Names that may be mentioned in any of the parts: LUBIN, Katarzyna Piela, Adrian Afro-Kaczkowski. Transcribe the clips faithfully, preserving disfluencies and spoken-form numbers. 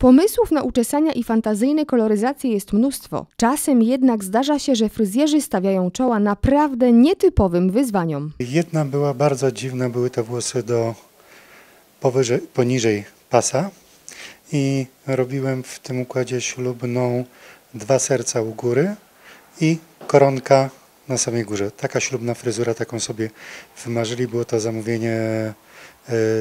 Pomysłów na uczesania i fantazyjne koloryzacje jest mnóstwo. Czasem jednak zdarza się, że fryzjerzy stawiają czoła naprawdę nietypowym wyzwaniom. Jedna była bardzo dziwna, były te włosy do powyżej, poniżej pasa i robiłem w tym układzie ślubną dwa serca u góry i koronka na samej górze. Taka ślubna fryzura, taką sobie wymarzyli. Było to zamówienie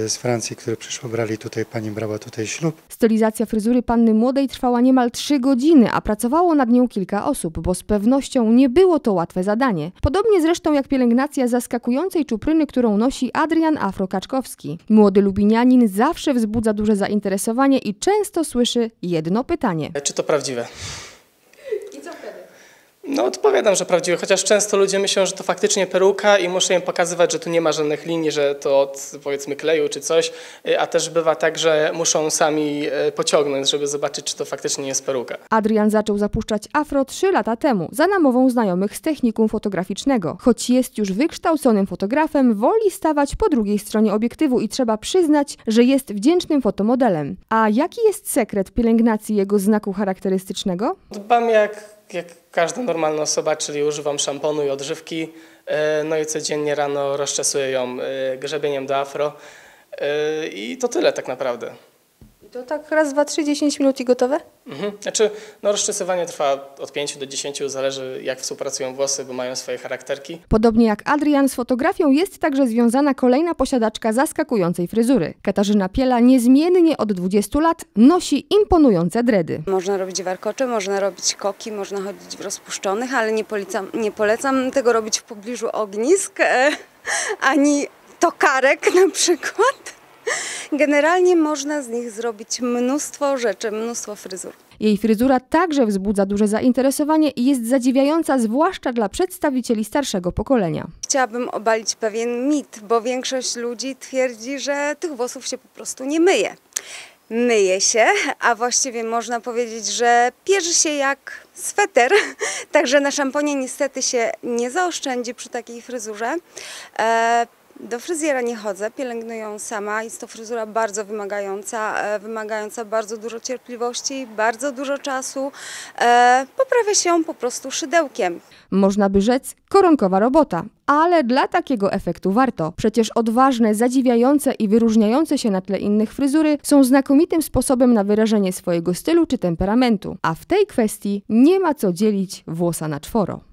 z Francji, które przyszło, brali tutaj, pani brała tutaj ślub. Stylizacja fryzury panny młodej trwała niemal trzy godziny, a pracowało nad nią kilka osób, bo z pewnością nie było to łatwe zadanie. Podobnie zresztą jak pielęgnacja zaskakującej czupryny, którą nosi Adrian Afro-Kaczkowski. Młody lubinianin zawsze wzbudza duże zainteresowanie i często słyszy jedno pytanie. Czy to prawdziwe? No odpowiadam, że prawdziwe, chociaż często ludzie myślą, że to faktycznie peruka i muszę im pokazywać, że tu nie ma żadnych linii, że to od powiedzmy kleju czy coś, a też bywa tak, że muszą sami pociągnąć, żeby zobaczyć, czy to faktycznie jest peruka. Adrian zaczął zapuszczać afro trzy lata temu, za namową znajomych z technikum fotograficznego. Choć jest już wykształconym fotografem, woli stawać po drugiej stronie obiektywu i trzeba przyznać, że jest wdzięcznym fotomodelem. A jaki jest sekret pielęgnacji jego znaku charakterystycznego? Dbam jak... jak każda normalna osoba, czyli używam szamponu i odżywki, no i codziennie rano rozczesuję ją grzebieniem do afro i to tyle tak naprawdę. I to tak raz, dwa, trzy, dziesięć minut i gotowe? Mhm. Znaczy, no rozczesywanie trwa od pięciu do dziesięciu, zależy jak współpracują włosy, bo mają swoje charakterki. Podobnie jak Adrian, z fotografią jest także związana kolejna posiadaczka zaskakującej fryzury. Katarzyna Piela niezmiennie od dwudziestu lat nosi imponujące dredy. Można robić warkocze, można robić koki, można chodzić w rozpuszczonych, ale nie polecam, nie polecam tego robić w pobliżu ognisk, e, ani tokarek na przykład. Generalnie można z nich zrobić mnóstwo rzeczy, mnóstwo fryzur. Jej fryzura także wzbudza duże zainteresowanie i jest zadziwiająca, zwłaszcza dla przedstawicieli starszego pokolenia. Chciałabym obalić pewien mit, bo większość ludzi twierdzi, że tych włosów się po prostu nie myje. Myje się, a właściwie można powiedzieć, że pierzy się jak sweter, także na szamponie niestety się nie zaoszczędzi przy takiej fryzurze. E Do fryzjera nie chodzę, pielęgnuję ją sama. Jest to fryzura bardzo wymagająca, wymagająca bardzo dużo cierpliwości, bardzo dużo czasu. Poprawia się ją po prostu szydełkiem. Można by rzec, koronkowa robota. Ale dla takiego efektu warto. Przecież odważne, zadziwiające i wyróżniające się na tle innych fryzury są znakomitym sposobem na wyrażenie swojego stylu czy temperamentu. A w tej kwestii nie ma co dzielić włosa na czworo.